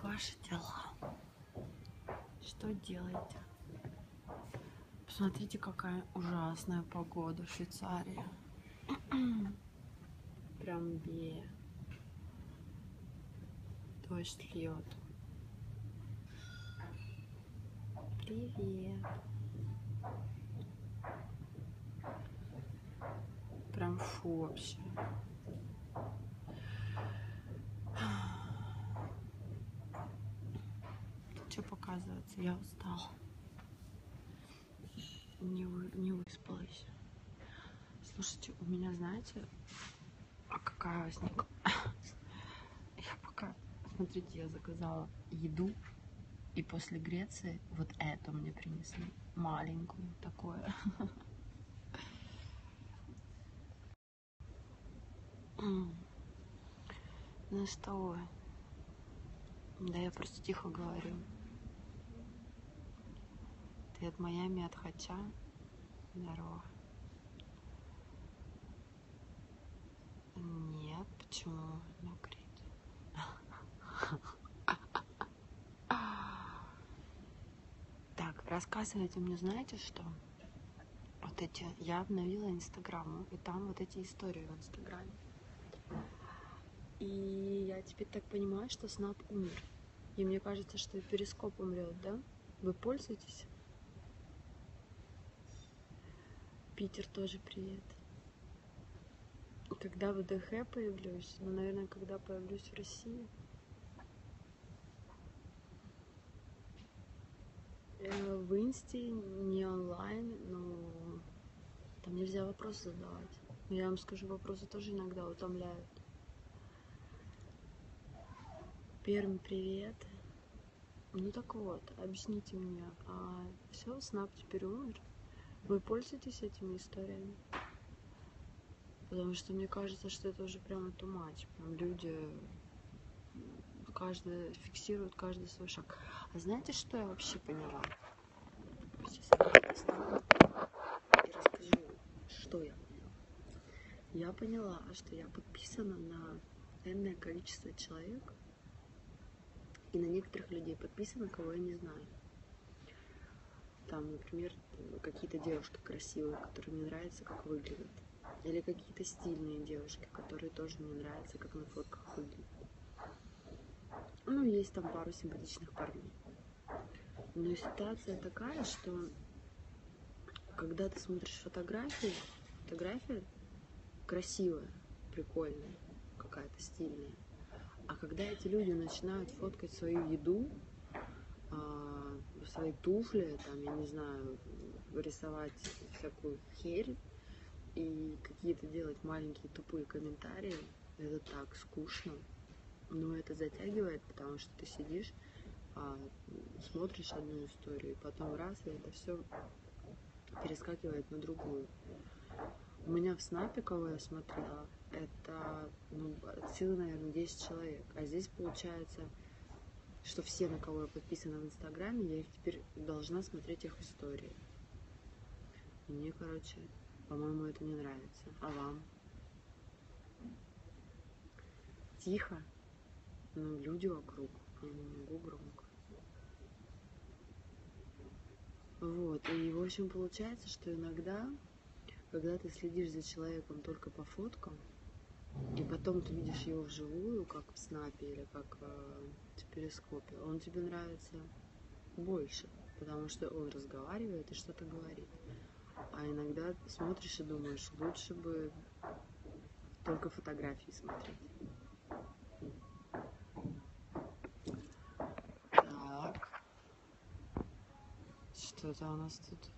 Как ваши дела? Что делаете? Посмотрите, какая ужасная погода в Швейцарии. Прям бе. Дождь льет. Привет. Прям фу вообще. Что показывается? Я устала. Не выспалась. Слушайте, у меня, знаете, какая возникла? Я пока... Смотрите, я заказала еду, и после Греции вот эту мне принесли. Маленькую, такое. Ну что? Да я просто тихо говорю. Ты от Майами, от Хача. Здорово. Нет, почему? Ну, Крит. Так, рассказывайте мне, знаете что? Вот эти... Я обновила Инстаграм, и там вот эти истории в Инстаграме. И я теперь так понимаю, что Snap умер. И мне кажется, что и Перископ умрет, да? Вы пользуетесь? Питер тоже привет. Когда в ДХ появлюсь? Ну, наверное, когда появлюсь в России. В Инсте не онлайн, но там нельзя вопросы задавать. Но я вам скажу, вопросы тоже иногда утомляют. Перм, привет. Ну так вот, объясните мне, а все, Снап теперь умер? Вы пользуетесь этими историями? Потому что мне кажется, что это уже прямо too much. Прям люди, каждый фиксирует каждый свой шаг. А знаете, что я вообще поняла? Сейчас я встану и расскажу, что я поняла. Я поняла, что я подписана на энное количество человек. И на некоторых людей подписано, кого я не знаю. Там, например, какие-то девушки красивые, которые мне нравятся, как выглядят. Или какие-то стильные девушки, которые тоже мне нравятся, как на фотках выглядят. Ну, есть там пару симпатичных парней. Но ситуация такая, что когда ты смотришь фотографии, фотография красивая, прикольная, какая-то стильная. А когда эти люди начинают фоткать свою еду, свои туфли, там, я не знаю, рисовать всякую херь и какие-то делать маленькие тупые комментарии, это так скучно. Но это затягивает, потому что ты сидишь, смотришь одну историю, и потом раз, и это все перескакивает на другую. У меня в Снапе, кого я смотрела, это, ну, от силы, наверное, 10 человек. А здесь получается, что все, на кого я подписана в Инстаграме, я их теперь должна смотреть их истории. И мне, короче, по-моему, это не нравится. А вам? Тихо. Ну, люди вокруг. Я не могу громко. Вот. И, в общем, получается, что иногда... Когда ты следишь за человеком только по фоткам, и потом ты видишь его вживую, как в Снапе или как в Перископе, он тебе нравится больше, потому что он разговаривает и что-то говорит. А иногда ты смотришь и думаешь, лучше бы только фотографии смотреть. Так. Что это у нас тут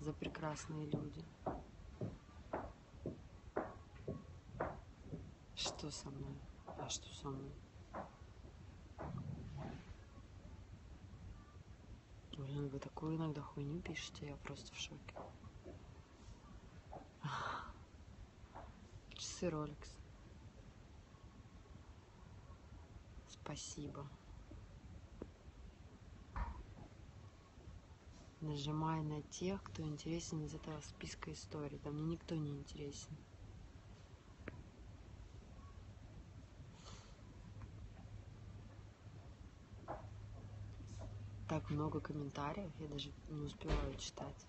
за прекрасные люди? Что со мной? А что со мной? Блин, вы такую иногда хуйню пишете, я просто в шоке. Часы Rolex. Спасибо. Нажимай на тех, кто интересен из этого списка историй. Да мне никто не интересен. так много комментариев, я даже не успеваю читать.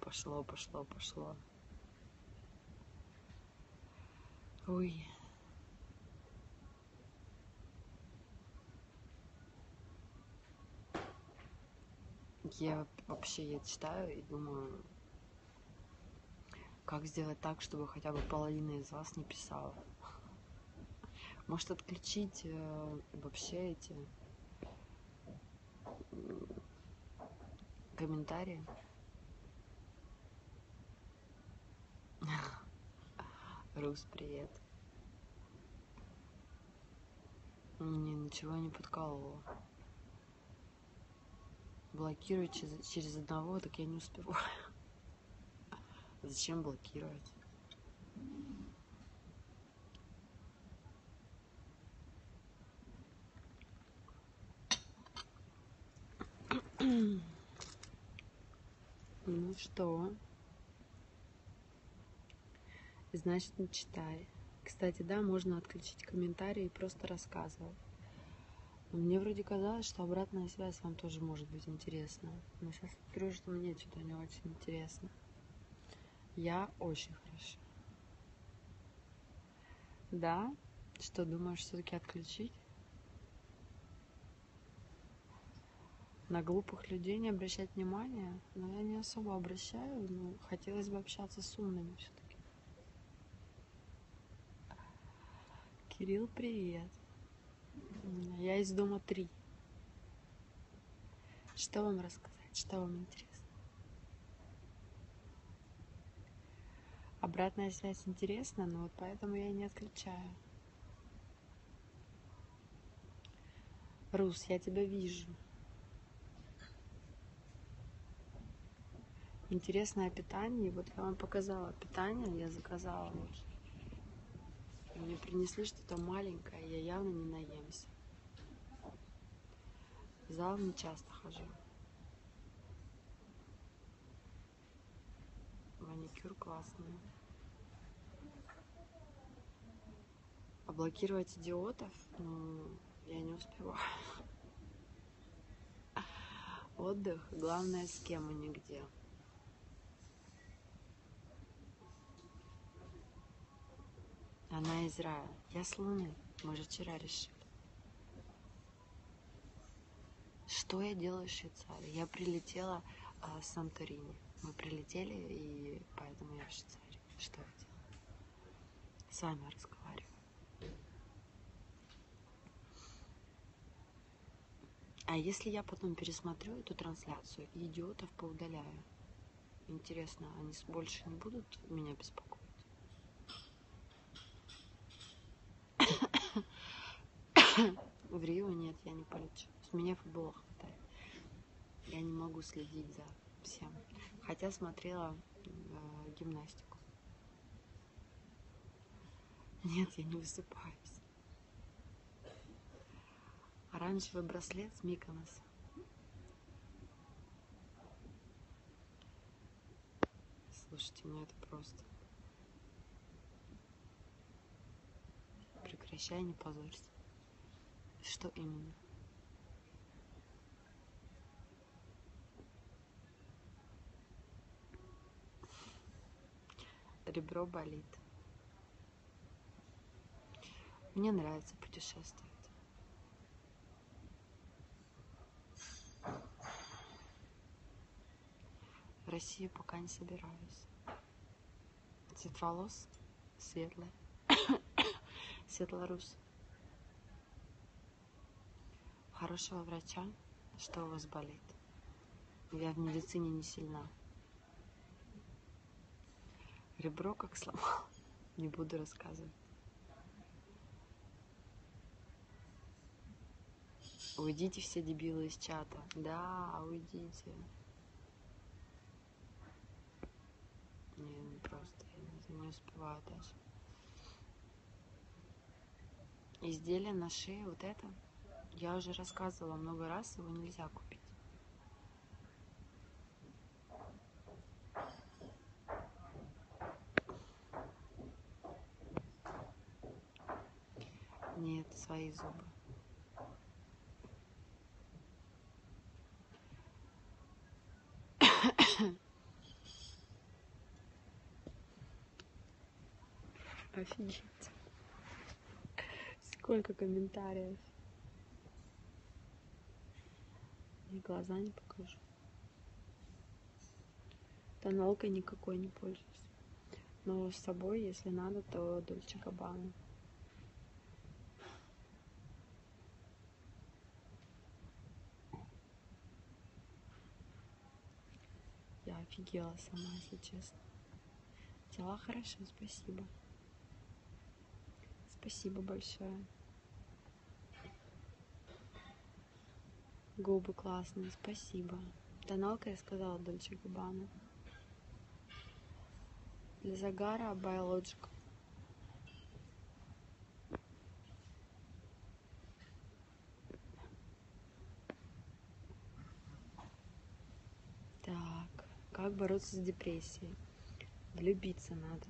Пошло, пошло, пошло. Ой. Я вообще читаю и думаю, как сделать так, чтобы хотя бы половина из вас не писала. Может, отключить вообще эти комментарии? Рус, привет. Мне ничего не подкололо. Блокирую через одного, так я не успеваю. Зачем блокировать? Ну что? Значит, не читай. Кстати, да, можно отключить комментарии и просто рассказывать. Мне вроде казалось, что обратная связь вам тоже может быть интересна. Но сейчас смотрю, что мне что-то не очень интересно. Я очень хорошо. Да? Что, думаешь, все-таки отключить? На глупых людей не обращать внимания? Но я не особо обращаю, но хотелось бы общаться с умными все-таки. Кирилл, привет. Я из дома 3. Что вам рассказать? Что вам интересно? Обратная связь интересна, но вот поэтому я и не отключаю. Рус, я тебя вижу. Интересное питание. Вот я вам показала питание, я заказала. Мне принесли что-то маленькое, я явно не наемся. В зал не часто хожу. Маникюр классный. А блокировать идиотов? Ну, я не успеваю. Отдых. Главное, с кем и нигде. Она из рая. Я с Луны. Мы же вчера решили. Что я делаю в Швейцарии? Я прилетела с Санторини. Мы прилетели, и поэтому я в Швейцарии. Что я делаю? С вами разговариваю. А если я потом пересмотрю эту трансляцию и идиотов поудаляю? Интересно, они больше не будут меня беспокоить? В Рио нет, я не полечу. С меня футбола хватает. Я не могу следить за всем. Хотя смотрела гимнастику. Нет, я не высыпаюсь. Оранжевый браслет с Миконоса. Слушайте, ну это просто... Прекращай, не позорься. Что именно? Ребро болит. Мне нравится путешествовать. В Россию пока не собираюсь. Цвет волос светлый. Светлорус. Хорошего врача, что у вас болит? Я в медицине не сильна. Ребро как сломал. Не буду рассказывать. Уйдите все дебилы из чата. Да, уйдите. Не просто. Я не успеваю даже. Изделие на шее, вот это. Я уже рассказывала много раз, его нельзя купить. свои зубы. Офигеть. Сколько комментариев. И глаза не покажу. Тоналкой никакой не пользуюсь. Но с собой, если надо, то Дольче Габбана. Я офигела сама, если честно. Дела хорошо, спасибо. Спасибо большое. Губы классные, спасибо. Тоналка, я сказала, Дольче Габбана. Для загара Biological. Так, как бороться с депрессией? Влюбиться надо.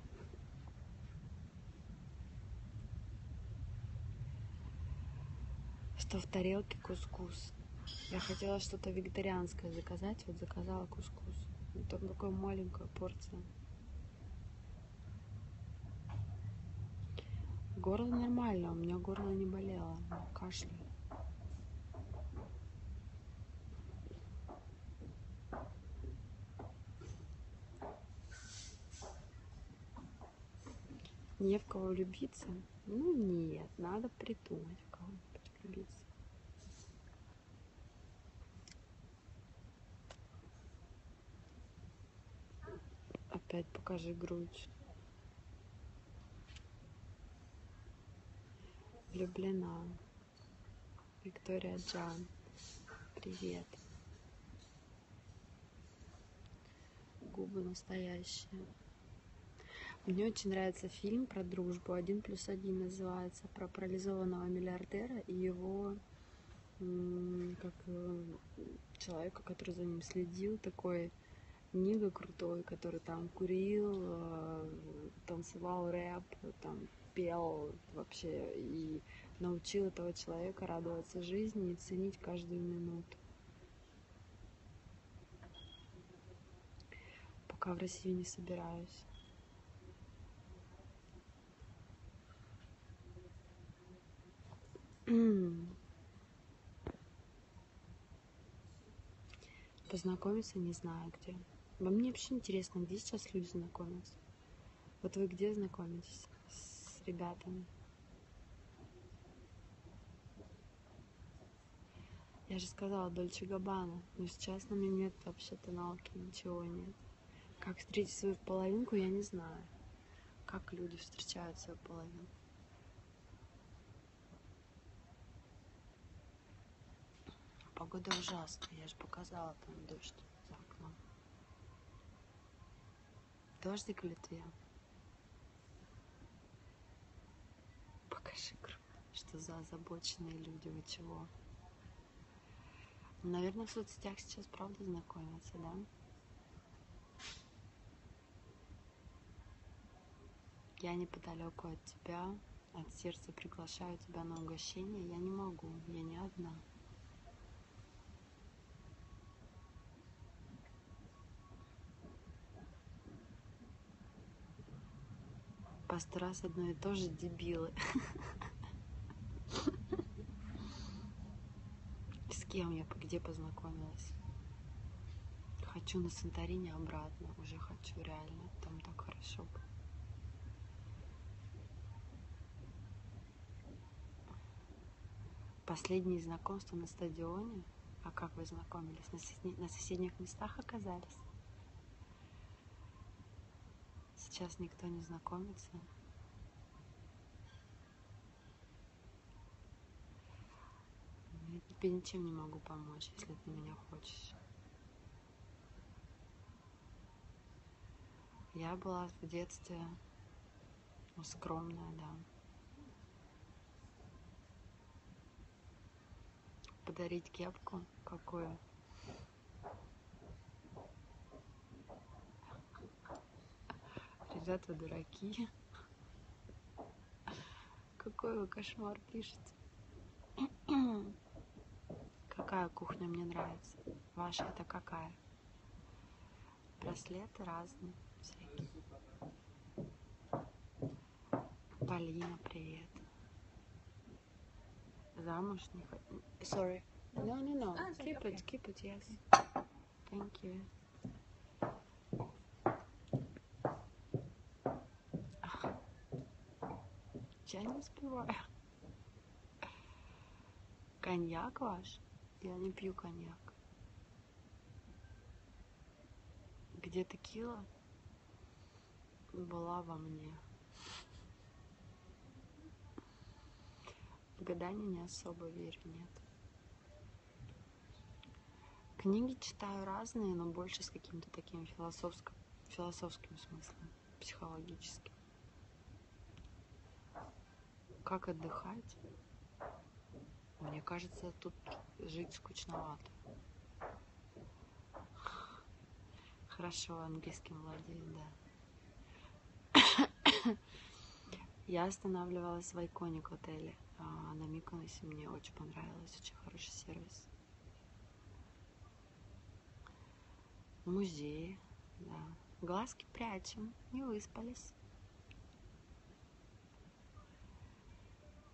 Что в тарелке кускус. Я хотела что-то вегетарианское заказать, вот заказала кускус. Но только такая маленькая порция. Горло нормально, у меня горло не болело, кашляю. Не в кого влюбиться? Ну нет, надо придумать, в кого-нибудь влюбиться. Опять покажи грудь. Влюблена. Виктория Джан. Привет. Губы настоящие. Мне очень нравится фильм про дружбу. 1+1 называется. Про парализованного миллиардера и его как человека, который за ним следил. Такой нига крутой, который там курил, танцевал рэп, там пел вообще и научил этого человека радоваться жизни и ценить каждую минуту. Пока в Россию не собираюсь. Познакомиться не знаю где. Но мне вообще интересно, где сейчас люди знакомятся. Вот вы где знакомитесь? Ребятами. Я же сказала Дольче Габбана, но сейчас на мне нет вообще тоналки, ничего нет. Как встретить свою половинку, я не знаю. Как люди встречают свою половинку. Погода ужасная, я же показала там дождь за окном. Дождик в Литве. Что за озабоченные люди, вы чего? Наверное, в соцсетях сейчас правда знакомятся, да? Я неподалеку от тебя, от сердца приглашаю тебя на угощение. Я не могу, я не одна. По 100 раз одно и то же, дебилы. С кем я где познакомилась? Хочу на Санторини обратно, уже хочу реально, там так хорошо. Последние знакомства на стадионе? А как вы знакомились? На соседних местах оказались? Сейчас никто не знакомится. Я тебе ничем не могу помочь, если ты меня хочешь. Я была в детстве скромная, да. Подарить кепку какую? Ребята, дураки. Какой вы кошмар пишете. Какая кухня мне нравится? Ваша это какая? Браслеты разные всякие. Полина, привет. Замуж не хочу. Sorry. No. Keep it, yes. Thank you. Я не успеваю. Коньяк ваш? Я не пью коньяк. Где текила? Была во мне. В гадание не особо верю, нет. Книги читаю разные, но больше с каким-то таким философским смыслом, психологическим. Как отдыхать? Мне кажется, тут жить скучновато. Хорошо, английским владею, да. Я останавливалась в Айконик отеле на Миконосе. Мне очень понравилось, очень хороший сервис. Музеи, да. Глазки прячем, не выспались.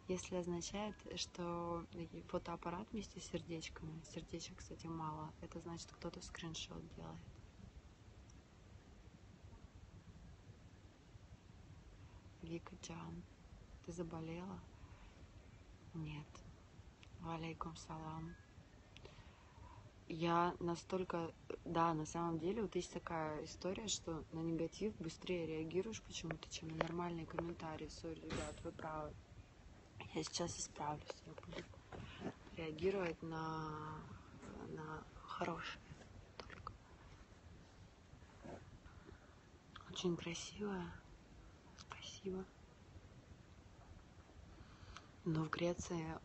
Если означает, что фотоаппарат вместе с сердечками, сердечек, кстати, мало, это значит, кто-то скриншот делает. Вика Джан, ты заболела? Нет. Валейкум салам. Я настолько... Да, на самом деле, вот есть такая история, что на негатив быстрее реагируешь почему-то, чем на нормальные комментарии. Сори, ребят, вы правы. Я сейчас исправлюсь, я буду реагировать на хорошее только. Очень красивое, спасибо. Но в Греции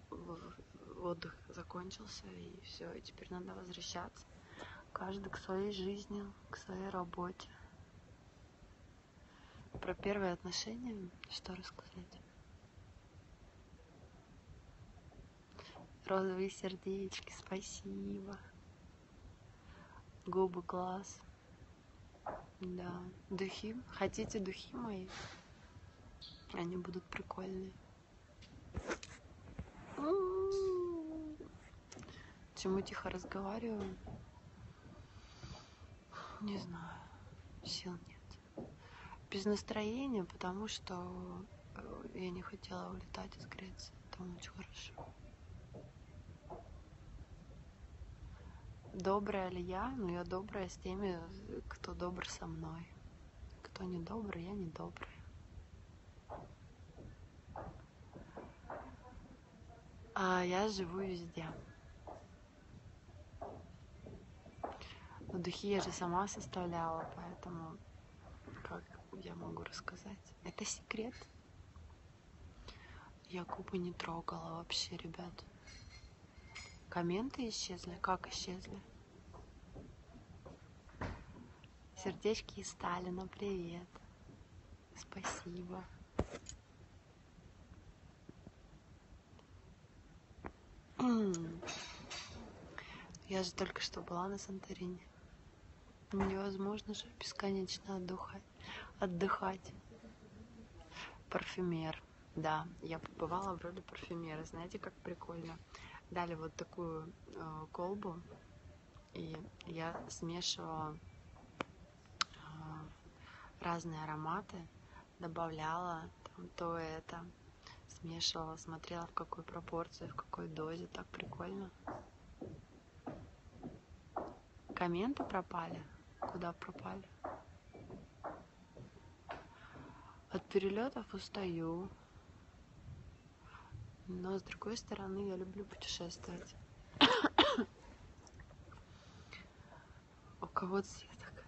отдых закончился, и все, и теперь надо возвращаться. Каждый к своей жизни, к своей работе. Про первые отношения что рассказать? Розовые сердечки, спасибо. Губы, глаз. Да. Духи. Хотите духи мои? Они будут прикольные. Почему тихо разговариваю? Не знаю. Сил нет. Без настроения, потому что я не хотела улетать из Греции. Там очень хорошо. Добрая ли я? Но я добрая с теми, кто добр со мной. Кто не добрый, я не добрая. А я живу везде. Но духи я же сама составляла, поэтому как я могу рассказать? Это секрет. Я губы не трогала вообще, ребят. Комменты исчезли? Как исчезли? Сердечки из Сталина, привет. Спасибо. Я же только что была на Санторине. Невозможно же бесконечно отдыхать. Парфюмер. Да, я побывала в роли парфюмера. Знаете, как прикольно? Дали вот такую колбу, и я смешивала разные ароматы, добавляла там, то это, смешивала, смотрела в какой пропорции, в какой дозе, так прикольно. Комменты пропали? Куда пропали? От перелетов устаю. Но, с другой стороны, я люблю путешествовать. У кого-то сеток.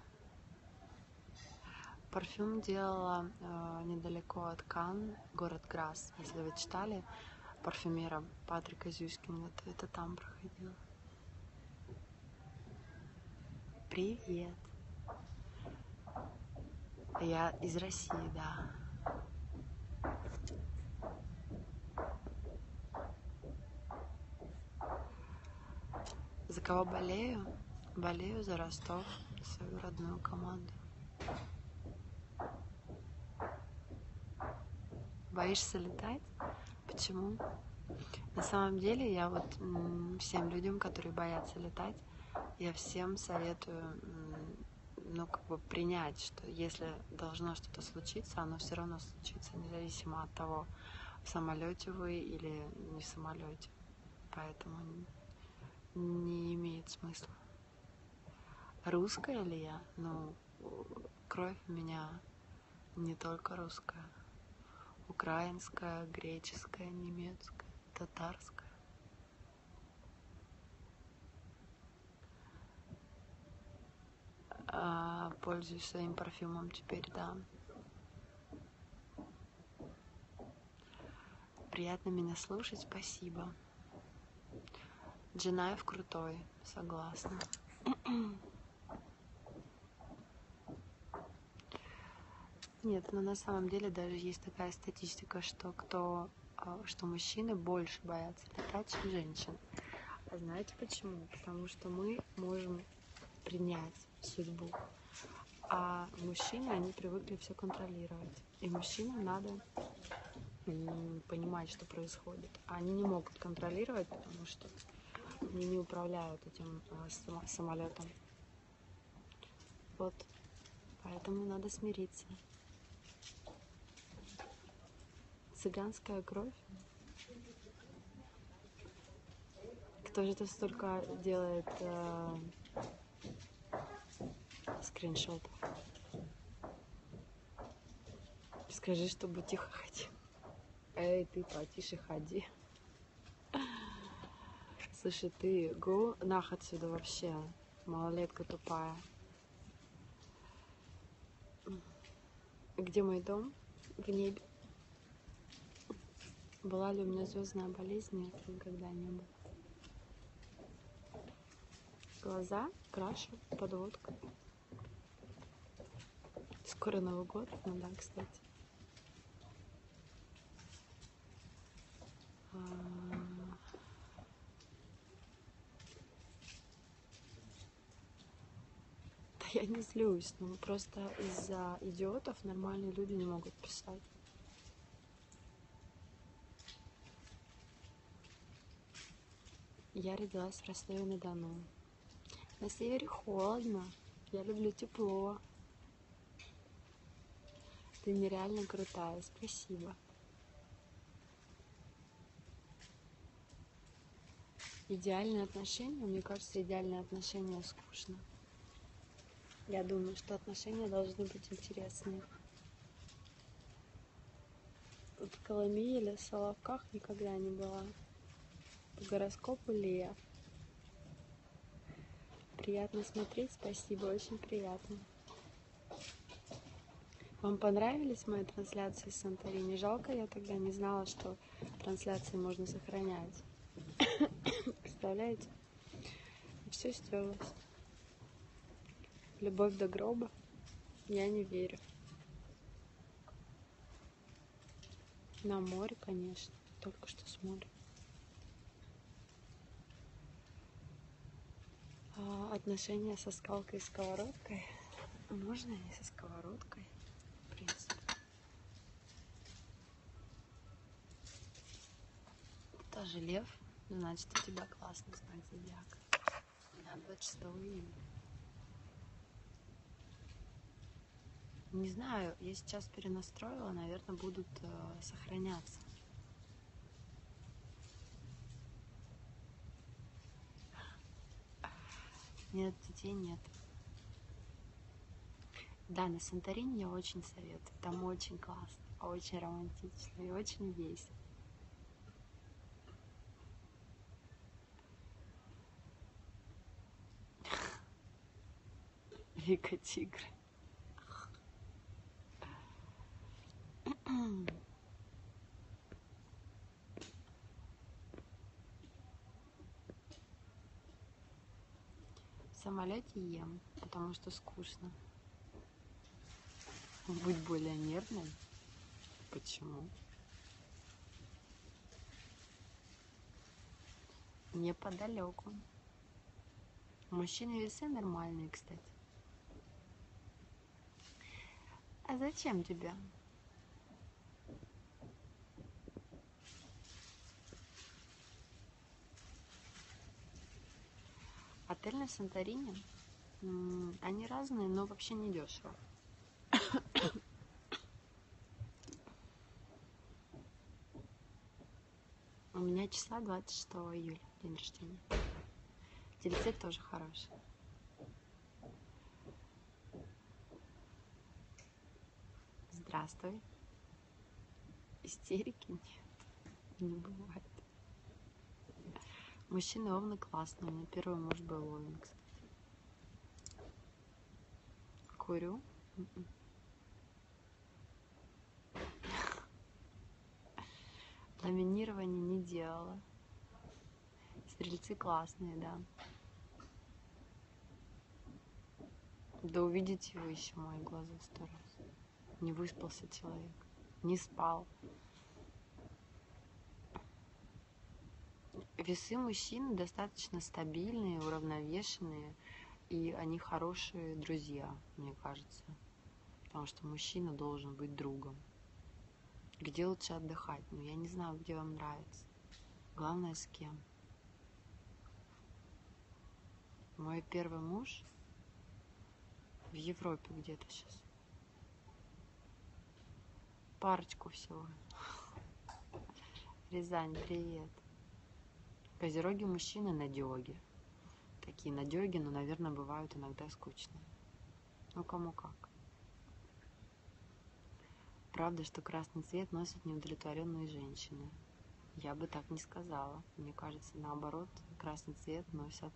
Парфюм делала недалеко от Кан, город Грасс. Если вы читали парфюмера Патрика Сюскинда, то это там проходило. Привет. Я из России, да. кого болею? Болею за Ростов, свою родную команду. Боишься летать? Почему? На самом деле я вот всем людям, которые боятся летать, я всем советую, ну, как бы принять, что если должно что-то случиться, оно все равно случится, независимо от того, в самолете вы или не в самолете. Поэтому не имеет смысла. Русская ли я? Ну, кровь у меня не только русская. Украинская, греческая, немецкая, татарская. Пользуюсь своим парфюмом теперь, да. Приятно меня слушать, спасибо. Джинаев крутой, согласна. Нет, но на самом деле даже есть такая статистика, что мужчины больше боятся летать, чем женщин. А знаете почему? Потому что мы можем принять судьбу, а мужчины, они привыкли все контролировать. И мужчинам надо понимать, что происходит. А они не могут контролировать, потому что они не управляют этим самолетом. Вот, поэтому надо смириться. Цыганская кровь. Кто же это столько делает скриншотов? Скажи, чтобы тихо ходил. Эй, ты потише ходи. Слушай, ты го нах отсюда вообще. Малолетка тупая. Где мой дом? В небе. Была ли у меня звездная болезнь? Нет, никогда не было. Глаза крашу, подводка. Скоро Новый год, ну да, кстати. Да я не злюсь, но просто из-за идиотов нормальные люди не могут писать. Я родилась в Ростове-на-Дону. На севере холодно. Я люблю тепло. Ты нереально крутая. Спасибо. Идеальные отношения? Мне кажется, идеальные отношения скучно. Я думаю, что отношения должны быть интересны. В Коломе или в Соловках никогда не была. По гороскопу Лея. Приятно смотреть, спасибо, очень приятно. Вам понравились мои трансляции в Санторини? Жалко, я тогда не знала, что трансляции можно сохранять. Представляете? И все стерлось. Любовь до гроба? Я не верю. На море, конечно, только что с моря. Отношения со скалкой и сковородкой. Можно и со сковородкой, в принципе. Тоже лев, значит, у тебя классный знак зодиака. 26 июня. Не знаю, я сейчас перенастроила, наверное, будут сохраняться. Нет, детей нет. Да, на Санторини я очень советую. Там очень классно, очень романтично и очень весело. Вика тигры. В самолете ем, потому что скучно. Будь более нервным. Почему? Неподалеку. Мужчины весы нормальные, кстати. А зачем тебе? Отель на Санторини, они разные, но вообще не дешево. У меня числа 26 июля, день рождения. Тельцы тоже хорошие. Здравствуй. Истерики нет, не бывает. Мужчина Овна классный, у меня первый муж был Овен, кстати. Курю. Ламинирование не делала. Стрельцы классные, да. Да увидите его еще, мои глаза сто раз. Не выспался человек, не спал. Весы мужчин достаточно стабильные, уравновешенные, и они хорошие друзья, мне кажется. Потому что мужчина должен быть другом. Где лучше отдыхать? Ну, я не знаю, где вам нравится. Главное, с кем. Мой первый муж в Европе где-то сейчас. Парочку всего. Рязань, привет. Козероги мужчины надёги. Такие надёги, но, наверное, бывают иногда скучные. Ну, кому как. Правда, что красный цвет носят неудовлетворенные женщины. Я бы так не сказала. Мне кажется, наоборот, красный цвет носят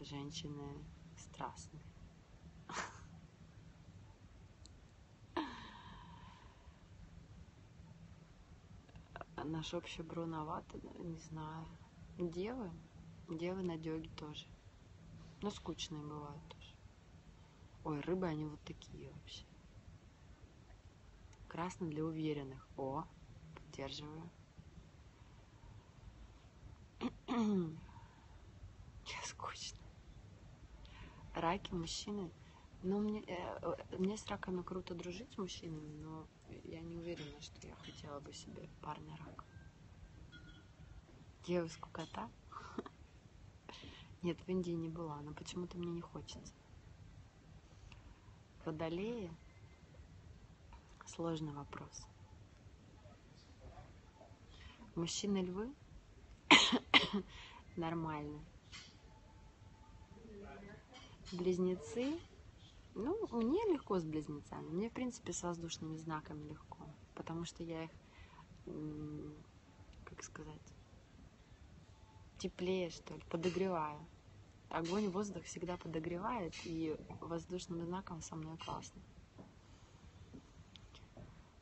женщины страстные. Наш общий бруновато, не знаю. Девы надёги тоже. Но скучные бывают тоже. Ой, рыбы они вот такие вообще. Красный для уверенных. О, поддерживаю. Я скучно. Раки, мужчины. Ну, мне с раками круто дружить с мужчинами, но я не уверена, что я хотела бы себе парня рака. Девушку кота? Нет, в Индии не была, но почему-то мне не хочется. Водолеи? Сложный вопрос. Мужчины-львы? Нормально. Близнецы? Ну, мне легко с близнецами. Мне, в принципе, с воздушными знаками легко. Потому что я их, как сказать, теплее, что ли, подогреваю. Огонь, воздух всегда подогревает, и воздушным знаком со мной классно.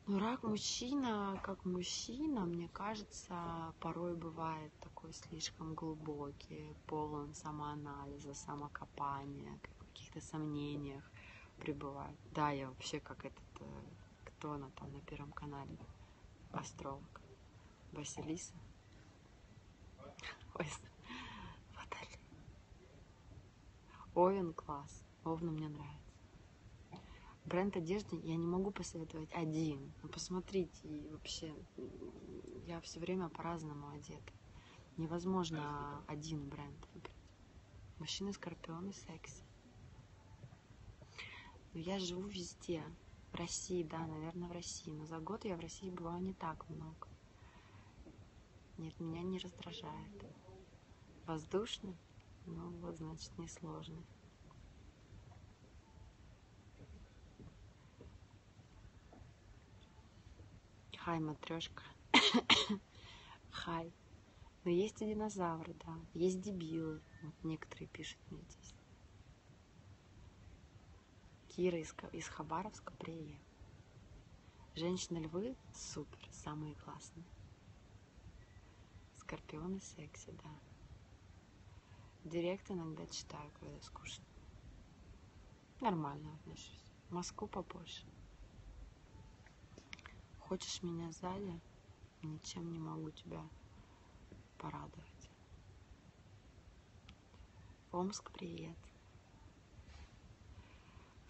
Ну, рак мужчина, как мужчина, мне кажется, порой бывает такой слишком глубокий, полон самоанализа, самокопания, каких-то сомнениях пребывает. Да, я вообще как этот, кто она там на Первом канале, астролог, Василиса. Ой, Ваталий. Овен класс, Овну мне нравится. Бренд одежды я не могу посоветовать один. Посмотрите, и вообще я все время по-разному одета. Невозможно один бренд выбрать. Мужчины-скорпионы секси. Но я живу везде. В России, да, наверное, в России. Но за год я в России бываю не так много. Нет, меня не раздражает. Воздушный? Ну вот, значит, несложный. Хай, матрешка. Хай. Но есть и динозавры, да. Есть дебилы. Вот некоторые пишут мне здесь. Кира из Хабаровска, привет. Женщины-львы супер, самые классные. Скорпионы секси, да. Директ иногда читаю, когда скучно. Нормально отношусь. В Москву попозже. Хочешь меня сзади? Ничем не могу тебя порадовать. Омск, привет.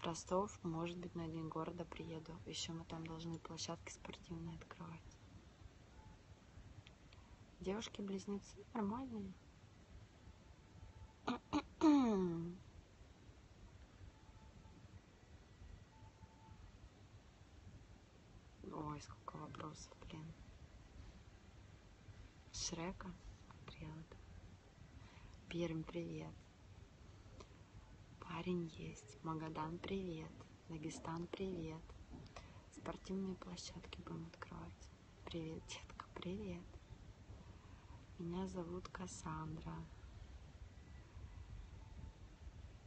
В Ростов, может быть, на день города приеду. Еще мы там должны площадки спортивные открывать. Девушки-близнецы нормальные. Ой, сколько вопросов, блин. Шрека смотрела. Перм, привет. Парень есть. Магадан, привет. Дагестан, привет. Спортивные площадки будем открывать. Привет, детка, привет. Меня зовут Кассандра.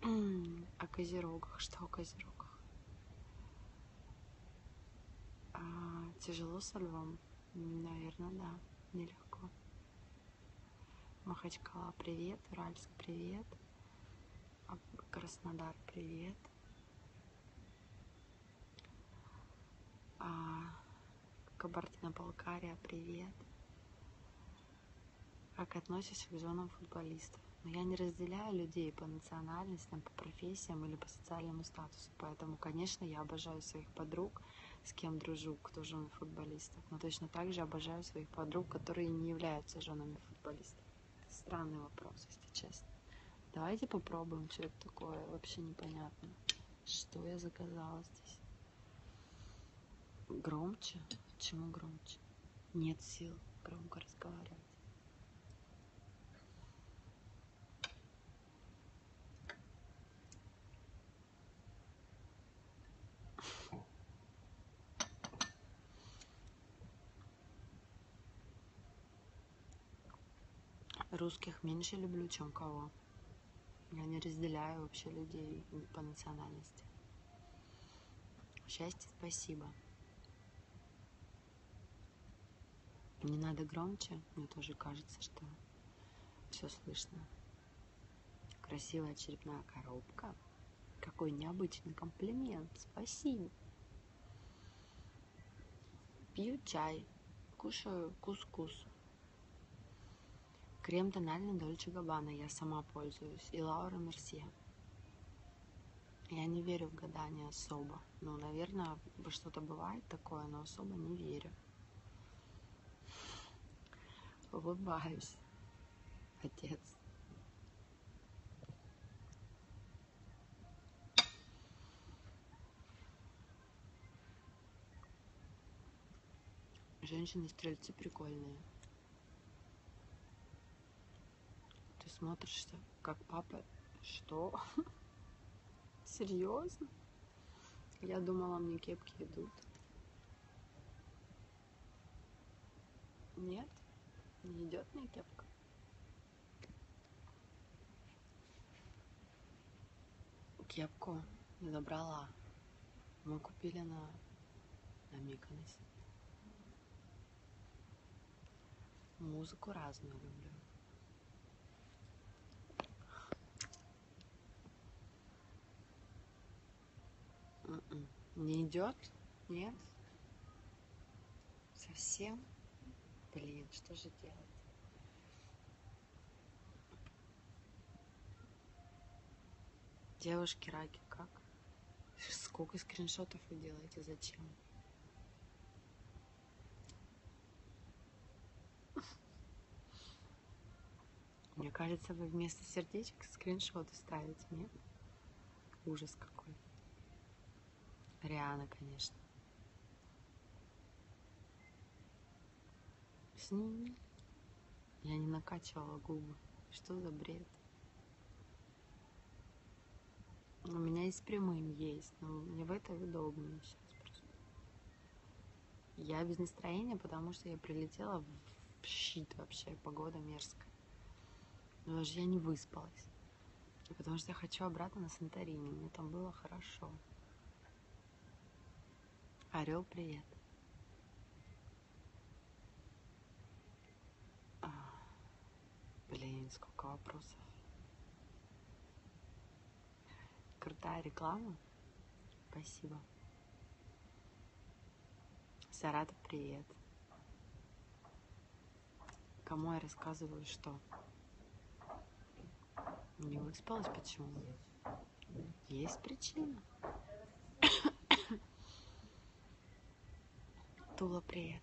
О козерогах. Что о козерогах? Тяжело со львом? Наверное, да. Нелегко. Махачкала, привет. Уральск, привет. Краснодар, привет. Кабардино-Балкария, привет. Как относишься к женам футболистов? Но я не разделяю людей по национальностям, по профессиям или по социальному статусу. Поэтому, конечно, я обожаю своих подруг, с кем дружу, кто жены футболистов. Но точно так же обожаю своих подруг, которые не являются женами футболистов. Странный вопрос, если честно. Давайте попробуем, что это такое. Вообще непонятно. Что я заказала здесь? Громче? Почему громче? Нет сил громко разговаривать. Русских меньше люблю, чем кого. Я не разделяю вообще людей по национальности. Счастье, спасибо. Не надо громче. Мне тоже кажется, что все слышно. Красивая черепная коробка. Какой необычный комплимент. Спасибо. Пью чай. Кушаю кускус. Крем тональный Дólce Gabbana я сама пользуюсь. И Лаура Мерсье. Я не верю в гадания особо. Ну, наверное, что-то бывает такое, но особо не верю. Улыбаюсь. Отец. Женщины-стрельцы прикольные. Смотришься, как папа. Что? Серьезно? Я думала, мне кепки идут. Нет, не идет мне кепка. Кепку не забрала. Мы купили на Миконосе. Музыку разную люблю. Не идет? Нет? Совсем? Блин, что же делать? Девушки, раки, как? Сколько скриншотов вы делаете? Зачем? Мне кажется, вы вместо сердечек скриншоты ставите, нет? Ужас какой. Риана, конечно. С ними я не накачивала губы. Что за бред? У меня есть прямые, есть, но мне в это удобнее сейчас просто. Я без настроения, потому что я прилетела в щит вообще, погода мерзкая. Но даже я не выспалась, потому что я хочу обратно на Санторини, мне там было хорошо. Орел, привет. Блин, сколько вопросов. Крутая реклама. Спасибо. Саратов, привет. Кому я рассказываю что? Не выспалась почему? Есть причина. Тула, привет.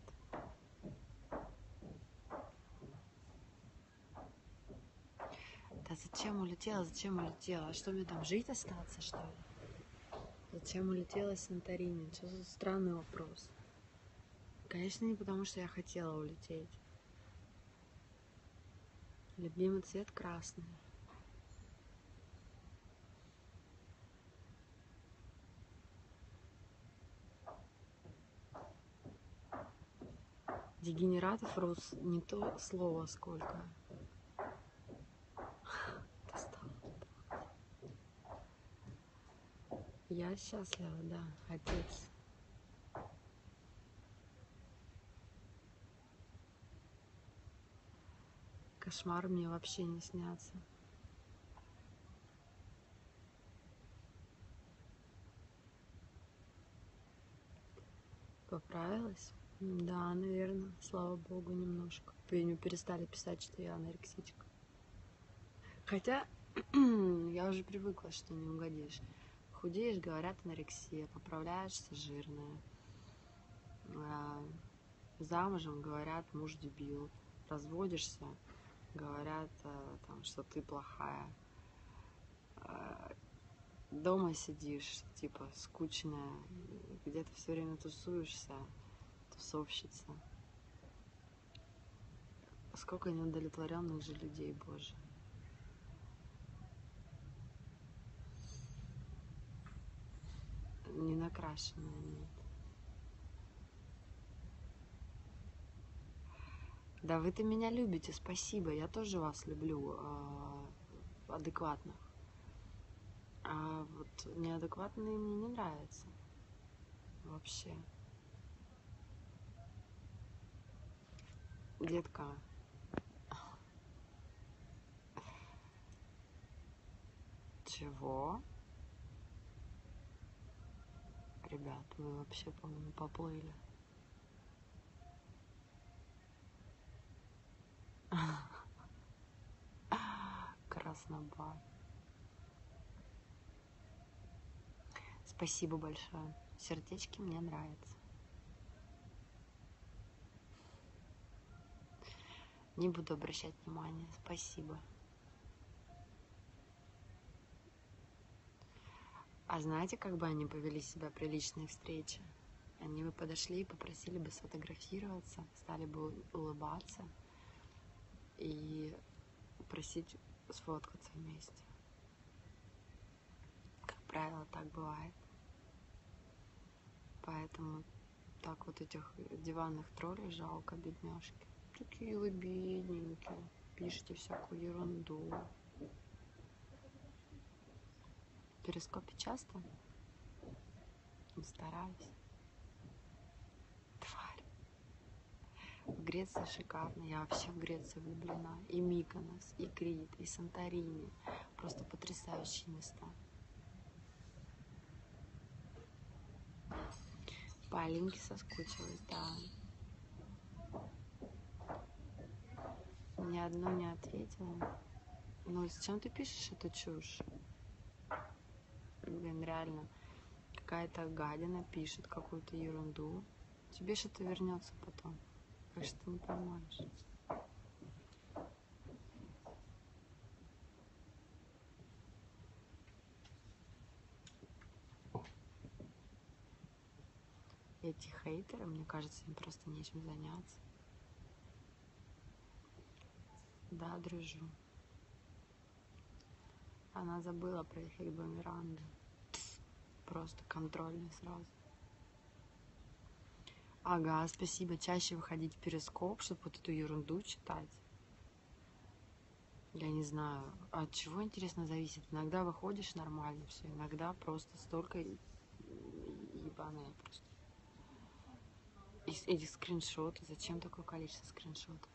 Да зачем улетела, А что, мне там жить остаться, что ли? Зачем улетела из Санторини? Что за странный вопрос? Конечно, не потому, что я хотела улететь. Любимый цвет красный. Дегенератов рус не то слово сколько. Я счастлива, да, отец. Кошмар мне вообще не снятся. Поправилась? Да, наверное, слава богу, немножко. Мне перестали писать, что я анорексичка. Хотя я уже привыкла, что не угодишь. Худеешь, говорят, анорексия, поправляешься, жирная. Замужем, говорят, муж дебил. Разводишься, говорят, там, что ты плохая. Дома сидишь, типа, скучная, где-то все время тусуешься. Сообщиться. Сколько неудовлетворенных же людей, боже. Не накрашенные, нет. Да вы-то меня любите, спасибо. Я тоже вас люблю, адекватных. А вот неадекватные мне не нравятся. Вообще. Детка, чего? Ребят, мы вообще, по-моему, поплыли. Краснодар. Спасибо большое. Сердечки мне нравятся. Не буду обращать внимания. Спасибо. А знаете, как бы они повели себя при личной встрече? Они бы подошли и попросили бы сфотографироваться, стали бы улыбаться и просить сфоткаться вместе. Как правило, так бывает. Поэтому так вот этих диванных троллей жалко, бедняжки. Такие вы бедненькие, пишите всякую ерунду. В Перископе часто? Стараюсь. Тварь. В Греции шикарно, я вообще в Грецию влюблена. И Миконос, и Крит, и Санторини. Просто потрясающие места. По Алинке соскучилась, да. Ни одно не ответила. Ну, зачем ты пишешь эту чушь? Блин, реально. Какая-то гадина пишет какую-то ерунду. Тебе что-то вернется потом. Как же ты не понимаешь. Эти хейтеры, мне кажется, им просто нечем заняться. Да, дружу. Она забыла про эффект бумеранга. Просто контрольный сразу. Ага, спасибо. Чаще выходить в Перископ, чтобы вот эту ерунду читать. Я не знаю, от чего, интересно, зависит. Иногда выходишь нормально все, иногда просто столько ебаная просто. Эти скриншоты. Зачем такое количество скриншотов?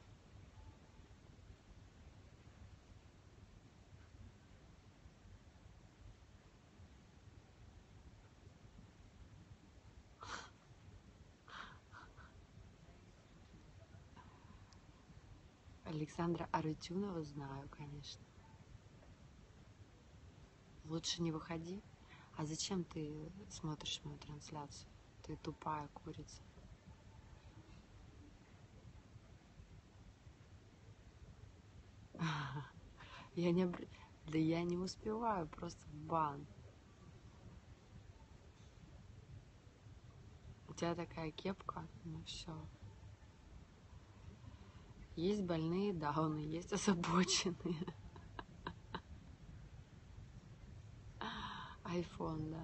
Александра Арутюнова знаю, конечно. лучше не выходи. А зачем ты смотришь мою трансляцию? Ты тупая курица. Да я не успеваю, просто в бан. У тебя такая кепка, ну все. Есть больные дауны, есть озабоченные. iPhone, да.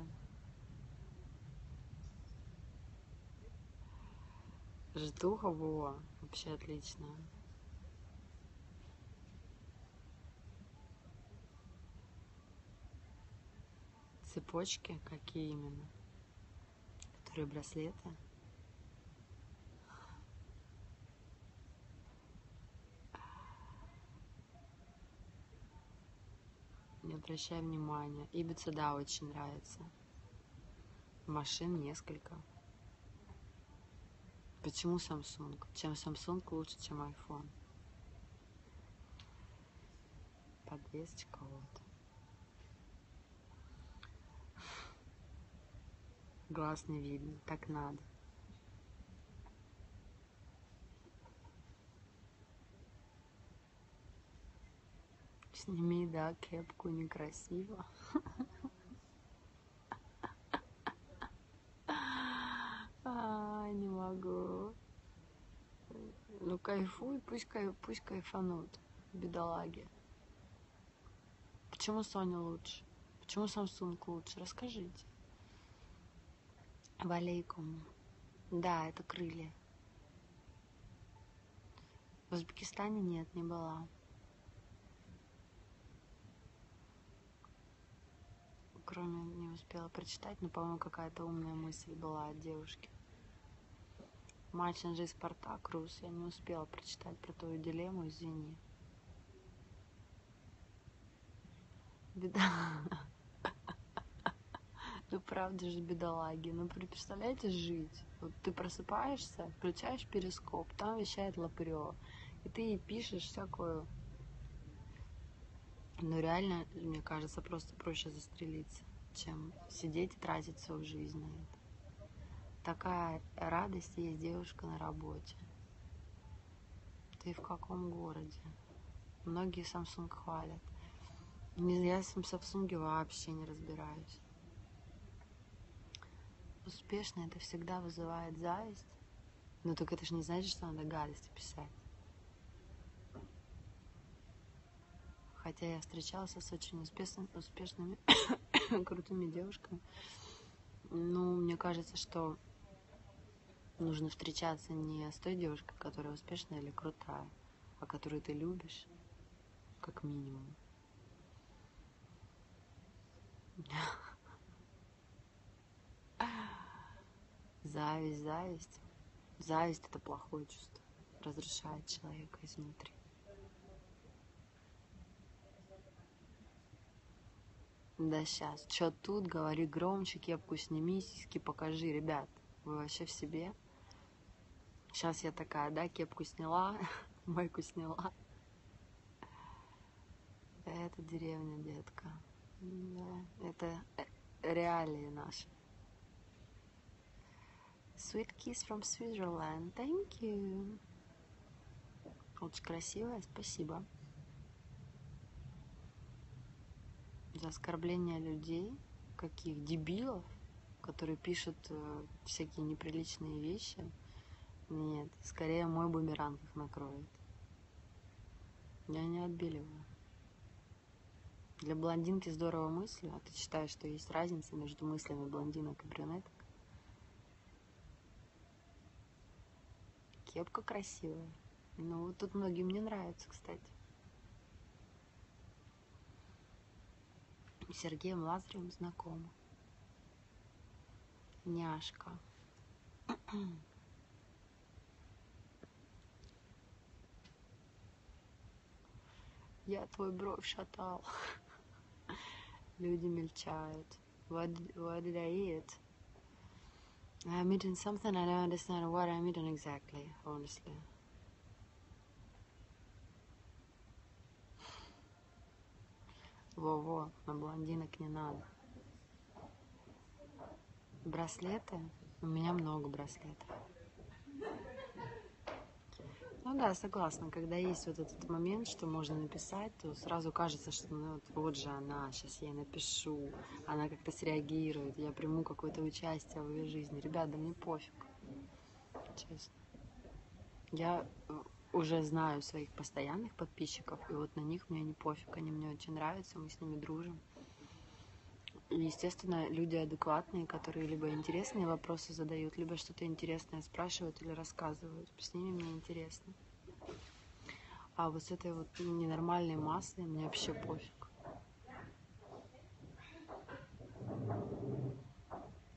Жду ХВО, вообще отлично. Цепочки, какие именно? Которые браслеты? Не обращай внимания. Ибица, да, очень нравится. Машин несколько. Почему Samsung? Чем Samsung лучше, чем iPhone? Подвесить кого-то. Глаз не видно, так надо. Сними, да, кепку, некрасиво. Не могу. Ну кайфуй, пусть кайфанут, бедолаги. Почему Sony лучше? Почему Samsung лучше? Расскажите. Валейкум. Да, это крылья. В Узбекистане нет, не была. Кроме не успела прочитать, но, по-моему, какая-то умная мысль была от девушки. Матч Анжи Спартак, Рус. Я не успела прочитать про твою дилемму, извини. Беда. Ну, правда же, бедолаги. Ну, представляете, жить. Вот ты просыпаешься, включаешь перископ, там вещает лопырё. И ты ей пишешь всякую... Ну, реально, мне кажется, просто проще застрелиться, чем сидеть и тратиться в жизни. Такая радость есть, девушка на работе. Ты в каком городе? Многие Samsung хвалят. Я в Samsung вообще не разбираюсь. Успешно это всегда вызывает зависть. Но только это же не значит, что надо гадости писать. Хотя я встречался с очень успешными крутыми девушками. Ну, мне кажется, что нужно встречаться не с той девушкой, которая успешная или крутая, а которую ты любишь, как минимум. Зависть, зависть. Зависть – это плохое чувство. Разрушает человека изнутри. Да сейчас. Чё тут? Говори громче, кепку сними, сиськи покажи. Ребят, вы вообще в себе? Сейчас я такая, да, кепку сняла, майку сняла. Это деревня, детка. Да. Это реалии наши. Sweet kiss from Switzerland. Thank you. Очень красивая, спасибо. За оскорбление людей, каких дебилов, которые пишут всякие неприличные вещи. Нет, скорее мой бумеранг их накроет. Я не отбеливаю. Для блондинки здорово мысли, а ты считаешь, что есть разница между мыслями блондинок и брюнеток? Кепка красивая. Ну, вот тут многим не нравится, кстати. С Сергеем Лазаревым знакома. Няшка. Я твой бровь шатал. Люди мельчают. What did I eat? I'm eating something, I don't understand what I'm eating exactly, honestly. Во-во, на блондинок не надо. Браслеты? У меня много браслетов. Ну да, согласна, когда есть вот этот момент, что можно написать, то сразу кажется, что ну, вот же она, сейчас я ей напишу, она как-то среагирует, я приму какое-то участие в ее жизни. Ребята, мне пофиг, честно. Я уже знаю своих постоянных подписчиков, и вот на них мне не пофиг, они мне очень нравятся, мы с ними дружим. И, естественно, люди адекватные, которые либо интересные вопросы задают, либо что-то интересное спрашивают или рассказывают. С ними мне интересно. А вот с этой вот ненормальной массой мне вообще пофиг.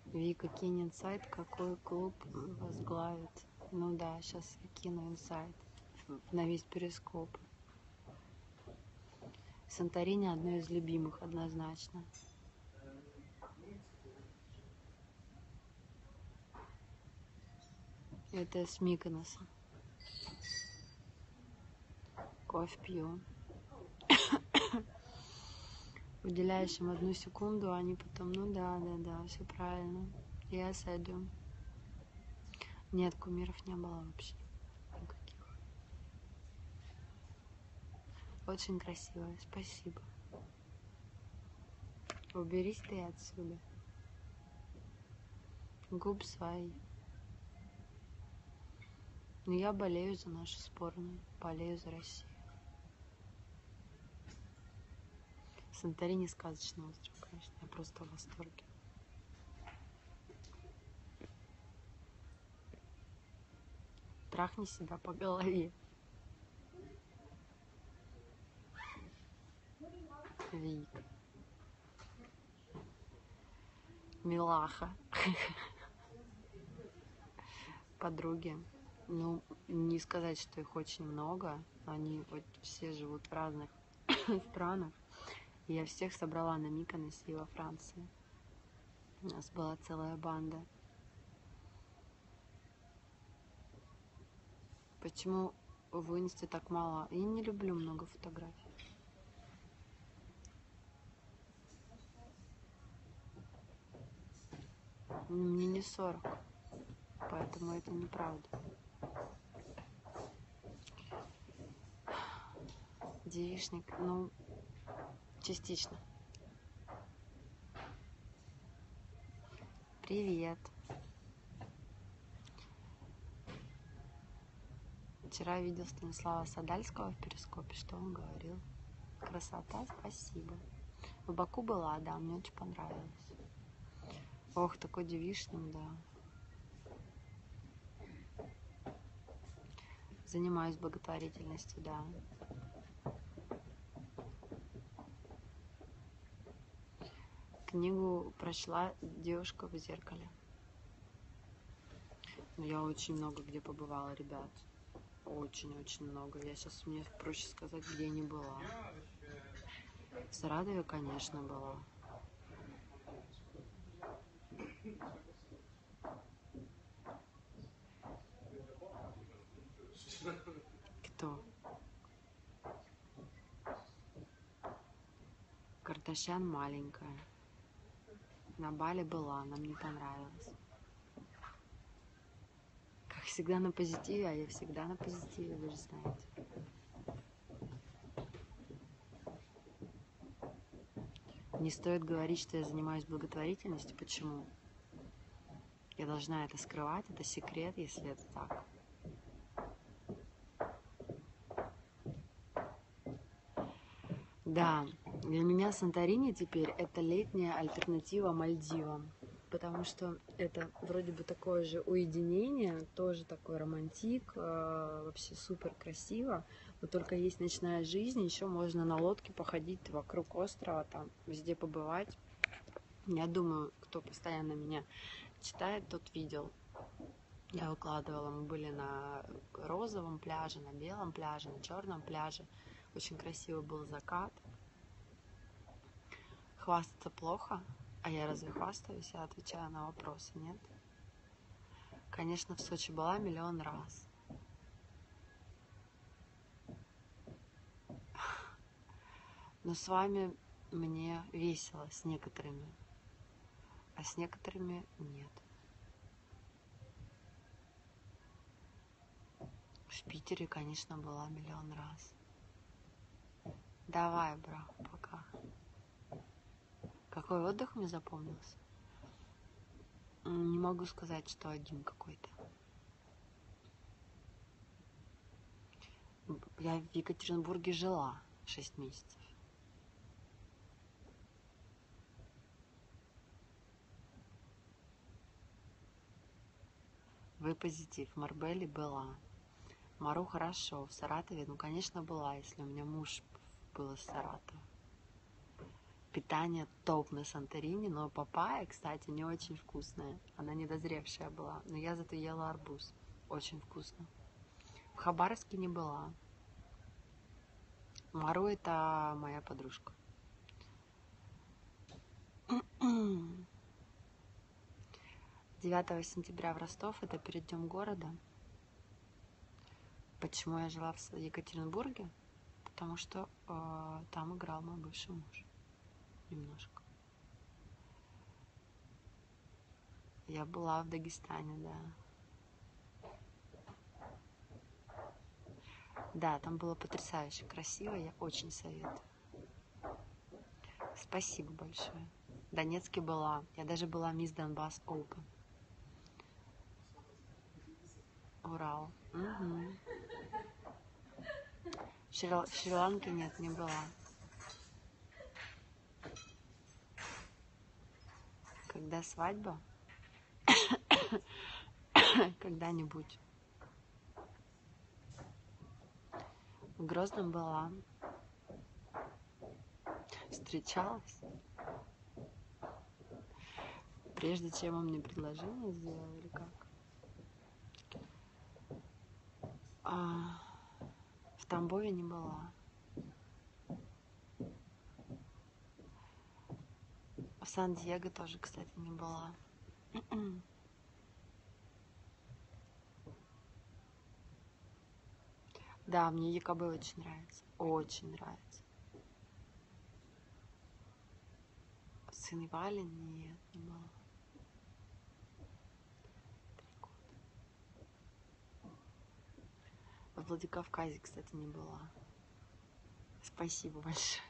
Вика, кинь инсайт, какой клуб возглавит. Ну да, сейчас кину инсайт на весь перископ. Санторини одно из любимых, однозначно. Это с Миконоса. Кофе пью. Уделяешь им 1 секунду, а они потом, ну да, все правильно. Я сойду. Нет, кумиров не было вообще. Никаких. Очень красиво, спасибо. Уберись ты отсюда. Губ свои. Но я болею за нашу сборную, болею за Россию. Санторини сказочный остров, конечно, я просто в восторге. Трахни себя по голове. Вик. Милаха. Подруги. Ну, не сказать, что их очень много. Они вот все живут в разных странах. И я всех собрала на Миконосе и во Франции. У нас была целая банда. Почему в Инсте так мало? Я не люблю много фотографий. Мне не 40, поэтому это неправда. Девичник, ну, частично. Привет. Вчера видел Станислава Садальского в Перископе, что он говорил. Красота, спасибо. В Баку была, да, мне очень понравилось. Ох, такой девичник, да. Занимаюсь благотворительностью, да. Книгу прочла «Девушка в зеркале». Но я очень много где побывала, ребят. Очень-очень много. Я сейчас, мне проще сказать, где не была. В Саратове, конечно, была. Кто? Кардашьян маленькая. На Бали была, нам не понравилось. Как всегда на позитиве, а я всегда на позитиве, вы же знаете. Не стоит говорить, что я занимаюсь благотворительностью. Почему? Я должна это скрывать, это секрет, если это так. Да, для меня Санторини теперь это летняя альтернатива Мальдивам, потому что это вроде бы такое же уединение, тоже такой романтик, вообще супер красиво, но только есть ночная жизнь, еще можно на лодке походить вокруг острова, там везде побывать. Я думаю, кто постоянно меня читает, тот видел. Я выкладывала, мы были на розовом пляже, на белом пляже, на черном пляже. Очень красивый был закат. Хвастаться плохо. А я разве хвастаюсь? Я отвечаю на вопросы. Нет? Конечно, в Сочи была 1 000 000 раз. Но с вами мне весело с некоторыми, а с некоторыми нет. В Питере, конечно, была миллион раз. Давай, бра, пока. Какой отдых мне запомнился? Не могу сказать, что один какой-то. Я в Екатеринбурге жила 6 месяцев. Вы позитив. В Марбеле была. Мару хорошо. В Саратове, ну, конечно, была, если у меня муж был из Саратова. Питание топ на Санторини, но папайя, кстати, не очень вкусная. Она недозревшая была, но я зато ела арбуз. Очень вкусно. В Хабаровске не была. Мару — это моя подружка. как 9 сентября в Ростов, это перед днем города. Почему я жила в Екатеринбурге? Потому что там играл мой бывший муж. Немножко. Я была в Дагестане, да. Да, там было потрясающе красиво, я очень советую. Спасибо большое. В Донецке была. Я даже была мисс Донбасс Open. Урал. Угу. В Шри-Ланке нет, не была. Когда свадьба? Когда-нибудь. В Грозном была. Встречалась. Прежде чем он мне предложение сделал, или как? В Тамбове не была. В Сан-Диего тоже, кстати, не была. Да, мне ЕКБ очень нравится. Очень нравится. Сын Вали? Нет, не было. 3 года. Во Владикавказе, кстати, не была. Спасибо большое.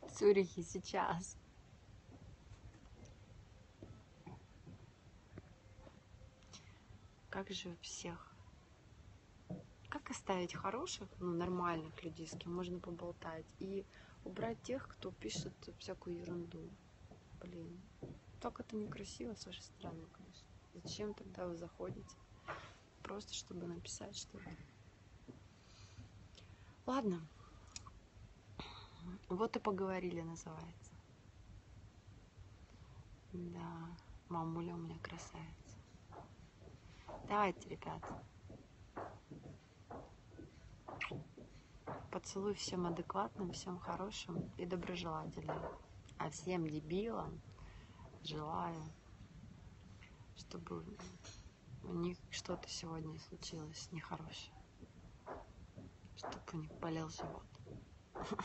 В Цюрихе сейчас. Как же всех? Как оставить хороших, ну, нормальных людей, с кем можно поболтать, и убрать тех, кто пишет всякую ерунду? Блин, так это некрасиво с вашей стороны, конечно. Зачем тогда вы заходите? Просто чтобы написать что-то. Ладно. Вот и поговорили, называется. Да, мамуля у меня красавица. Давайте, ребят. Поцелуй всем адекватным, всем хорошим и доброжелателям. А всем дебилам желаю, чтобы у них что-то сегодня случилось нехорошее. Чтобы у них болел живот.